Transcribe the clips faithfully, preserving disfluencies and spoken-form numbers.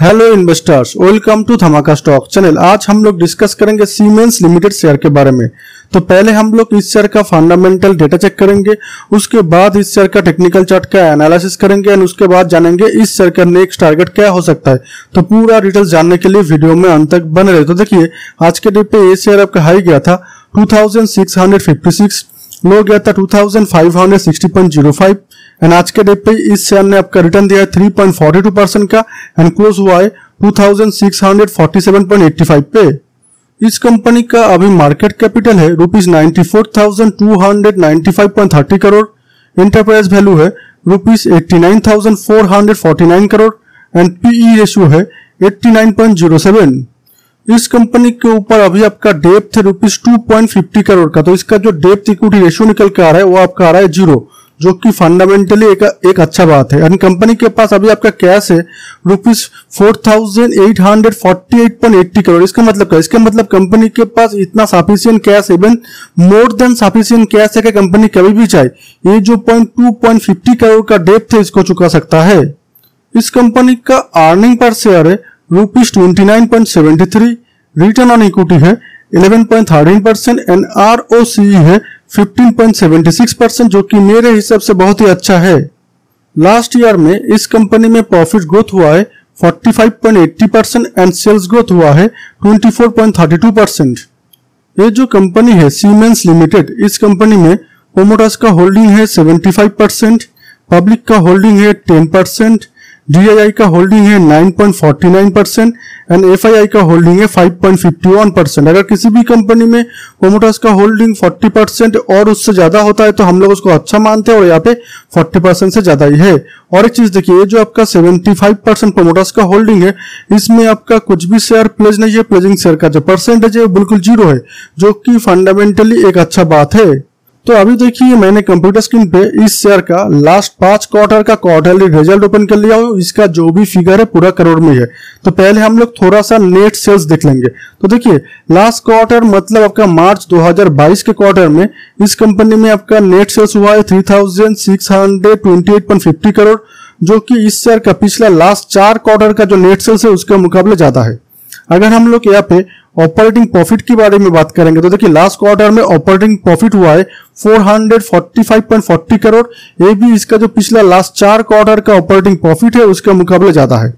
Hello investors, welcome to Dhamaka stock channel. आज हम लोग डिस्कस करेंगे सीमेंस लिमिटेड शेयर के बारे में। तो पहले हम लोग इस शेयर का फंडामेंटल डेटा चेक करेंगे, उसके बाद इस शेयर का टेक्निकल चार्ट का एनालिसिस करेंगे और उसके बाद जानेंगे इस शेयर का नेक्स्ट टारगेट क्या हो सकता है। तो पूरा डिटेल्स जानने के लिए वीडियो में अंत तक बने रहे। तो देखिए, आज के डेट पे ये शेयर आपका हाई गया था two thousand six hundred fifty six, low गया था two thousand five hundred sixty point zero five, and आज के डेट पे इस शेयर ने आपका रिटर्न दिया है three point four two percent का एंड क्लोज हुआ है two thousand six hundred forty seven point eight five पे। इस कंपनी का अभी मार्केट कैपिटल है rupees ninety four thousand two hundred ninety five point thirty crore, enterprise value है rupees eighty nine thousand four hundred forty nine crore and PE ratio है eighty nine point zero seven. इस company के ऊपर अभी आपका depth है rupees two point fifty crore का। तो इसका जो डेप्थ इक्विटी रेशियो निकल के आ रहा है वो आपका आ रहा है जीरो, जो कि फंडामेंटली एक, एक अच्छा बात है। एंड कंपनी के पास अभी आपका कैश है rupees four thousand eight hundred forty eight point eighty crore. इसका मतलब क्या? इसका मतलब कंपनी के पास इतना sufficient cash, even more than sufficient cash है कि कंपनी कभी भी चाहे ये जो point two point fifty crore का डेप्थ है इसको चुका सकता है। इस कंपनी का अर्निंग पर शेयर है rupees twenty nine point seventy three, return on equity है eleven point thirteen percent and ROC है fifteen point seventy six percent, जो कि मेरे हिसाब से बहुत ही अच्छा है। लास्ट ईयर में इस कंपनी में प्रॉफिट ग्रोथ हुआ है forty five point eighty percent and sales growth हुआ है twenty four point thirty two percent. ये जो कंपनी है सीमेंस लिमिटेड, इस कंपनी में प्रोमोटर्स का होल्डिंग है सेवेंटी फाइव परसेंट, पब्लिक का होल्डिंग है ten percent, D I I का होल्डिंग है nine point forty nine percent and F I I का होल्डिंग है five point fifty one percent. अगर किसी भी कंपनी में प्रोमोटर्स का होल्डिंग फोर्टी परसेंट और उससे ज्यादा होता है तो हम लोग उसको अच्छा मानते हैं, और यहाँ पे फोर्टी परसेंट से ज्यादा ही है। और एक चीज देखिए, ये जो आपका सेवेंटी फाइव परसेंट प्रोमोटर्स का होल्डिंग है इसमें आपका कुछ भी शेयर प्लेज नहीं है। प्लेजिंग शेयर का जो परसेंटेज है वो बिल्कुल जीरो है, जो कि फंडामेंटली एक अच्छा बात है। तो अभी देखिए, मैंने कंप्यूटर स्क्रीन पे इस शेयर का लास्ट पांच क्वार्टर का क्वार्टरली रिजल्ट ओपन कर लिया हो। इसका जो भी फिगर है पूरा करोड़ में है। तो पहले हम लोग थोड़ा सा नेट सेल्स देख लेंगे। तो देखिए, लास्ट क्वार्टर मतलब आपका मार्च दो हज़ार बाईस के क्वार्टर में इस कंपनी में आपका नेट सेल्स हुआ है three thousand six hundred twenty eight point fifty crore, जो कि इस शेयर का पिछला लास्ट चार क्वार्टर का जो नेट सेल्स है उसके मुकाबले ज्यादा है। अगर हम लोग यहाँ पे ऑपरेटिंग प्रॉफिट के बारे में बात करेंगे तो देखिए, लास्ट क्वार्टर में ऑपरेटिंग प्रॉफिट हुआ है four hundred forty five point forty crore. ये भी इसका जो पिछला लास्ट चार क्वार्टर का ऑपरेटिंग प्रॉफिट है उसके मुकाबले ज्यादा है।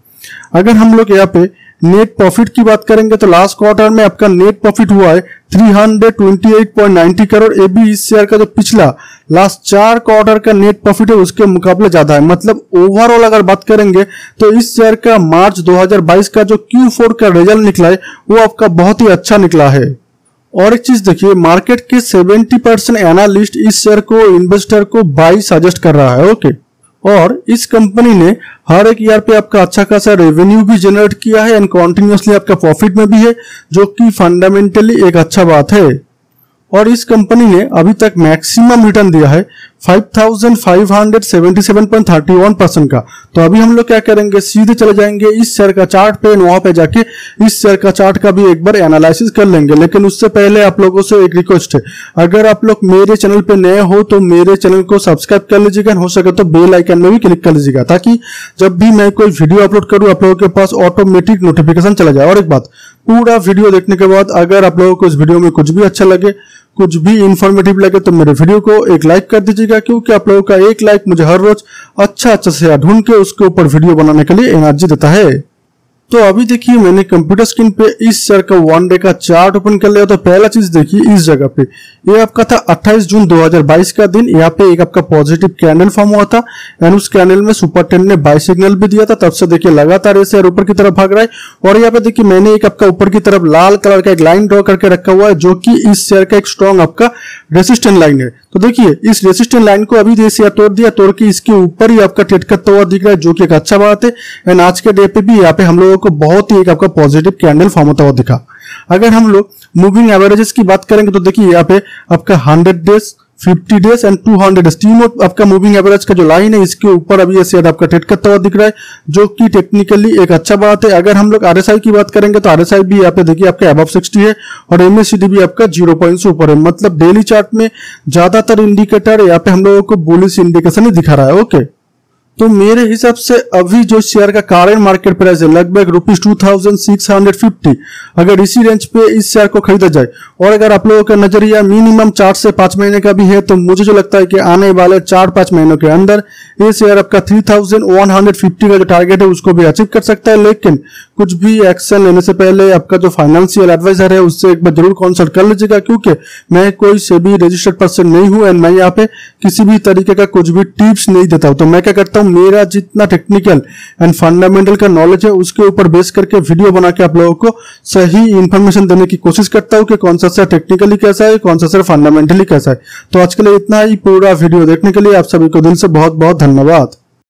अगर हम लोग यहाँ पे नेट प्रॉफिट की बात करेंगे तो लास्ट क्वार्टर में आपका नेट प्रॉफिट हुआ है three hundred twenty eight point ninety crore. ये भी इस शेयर का जो पिछला लास्ट चार क्वार्टर का नेट प्रॉफिट है उसके मुकाबले ज्यादा है। मतलब ओवरऑल अगर बात करेंगे तो इस शेयर का मार्च दो हज़ार बाईस का जो क्यू फोर का रिजल्ट निकला है वो आपका बहुत ही अच्छा निकला है। और एक चीज देखिए, मार्केट के सेवेंटी परसेंट एनालिस्ट इस शेयर को इन्वेस्टर को बाई सजेस्ट कर रहा है। ओके, और इस कंपनी ने हर एक ईयर पे आपका अच्छा खासा रेवेन्यू भी जनरेट किया है एंड कॉन्टिन्यूसली आपका प्रॉफिट में भी है, जो कि फंडामेंटली एक अच्छा बात है। और इस कंपनी ने अभी तक मैक्सिमम रिटर्न दिया है five thousand five hundred seventy seven point thirty one percent का। तो अभी हम लोग क्या करेंगे, सीधे चले जाएंगे इस शेयर का चार्ट पे, वहां पे जाके इस शेयर का चार्ट का भी एक बार एनालिसिस कर लेंगे। लेकिन उससे पहले आप लोगों से एक रिक्वेस्ट है, अगर आप लोग मेरे चैनल पे नए हो तो मेरे चैनल को सब्सक्राइब कर लीजिएगा, हो सके तो बेल आइकन में भी क्लिक कर लीजिएगा, ताकि जब भी मैं कोई वीडियो अपलोड करूँ आप लोगों के पास ऑटोमेटिक नोटिफिकेशन चला जाए। और एक बात, पूरा वीडियो देखने के बाद अगर आप लोगों को इस वीडियो में कुछ भी अच्छा लगे, कुछ भी इंफॉर्मेटिव लगे तो मेरे वीडियो को एक लाइक कर दीजिएगा, क्योंकि आप लोगों का एक लाइक मुझे हर रोज अच्छा अच्छा शेयर ढूंढ के उसके ऊपर वीडियो बनाने के लिए एनर्जी देता है। तो अभी देखिए, मैंने कंप्यूटर स्क्रीन पे इस शेयर का वन डे का चार्ट ओपन कर लिया। तो पहला चीज देखिए, इस जगह पे ये आपका था अट्ठाईस जून दो हज़ार बाईस का दिन। यहाँ पे एक आपका पॉजिटिव कैंडल फॉर्म हुआ था एंड उस कैंडल में सुपर टेन ने बाय सिग्नल भी दिया था। तब से देखिए लगातार ये शेयर ऊपर की तरफ भाग रहा है। और यहाँ पे देखिए, मैंने एक आपका ऊपर की तरफ लाल कलर का एक लाइन ड्रॉ करके रखा हुआ है, जो की इस शेयर का एक स्ट्रॉन्ग आपका रेसिस्टेंट लाइन है। तो देखिए, इस रेसिस्टेंट लाइन को अभी शेयर तोड़ दिया, तोड़ के इसके ऊपर ही आपका ट्रेड करता हुआ दिख रहा है, जो की एक अच्छा बात है। एंड आज के डे पे भी यहाँ पे हम लोग को बहुत ही एक आपका पॉजिटिव कैंडल फॉर्म होता हुआ दिखा। अगर हम लोग मूविंग एवरेजेस की बात करेंगे तो देखिए, यहाँ पे आपका hundred days, fifty days and two hundred days, तीनों आपका मूविंग एवरेज का जो लाइन है इसके ऊपर अभी ये शेयर आपका ट्रेड करता हुआ दिख रहा है, जो कि टेक्निकली एक अच्छा बात है। अगर हम लोग आरएसआई की बात करेंगे तो आरएसआई भी यहाँ पे देखिए आपका अबव सिक्सटी है और एमएसीडी भी आपका जीरो पॉइंट से ऊपर है। मतलब डेली चार्ट में ज्यादातर इंडिकेटर यहाँ पे हम लोगों को बुलिश इंडिकेशन ही दिखा रहा है। ओके, तो मेरे हिसाब से अभी जो शेयर का करंट मार्केट प्राइस है लगभग rupees two thousand six hundred fifty, अगर इसी रेंज पे इस शेयर को खरीदा जाए और अगर आप लोगों का नजरिया मिनिमम चार से पांच महीने का भी है तो मुझे जो लगता है कि आने वाले चार पांच महीनों के अंदर ये शेयर आपका three thousand one hundred fifty का जो टारगेट है उसको भी अचीव कर सकता है। लेकिन कुछ भी एक्शन लेने से पहले आपका जो फाइनेंशियल एडवाइजर है उससे एक बार जरूर कंसल्ट कर लीजिएगा, क्योंकि मैं कोई से भी रजिस्टर्ड पर्सन नहीं हूं एंड मैं यहाँ पे किसी भी तरीके का कुछ भी टिप्स नहीं देता हूं। तो मैं क्या करता हूं, मेरा जितना टेक्निकल एंड फंडामेंटल का नॉलेज है उसके ऊपर बेस करके वीडियो बना के आप लोगों को सही इन्फॉर्मेशन देने की कोशिश करता हूं कि कौन सा शेयर टेक्निकली कैसा है, कौन सा शेयर फंडामेंटली कैसा है। तो आज के लिए इतना ही। पूरा वीडियो देखने के लिए आप सभी को दिल से बहुत बहुत धन्यवाद।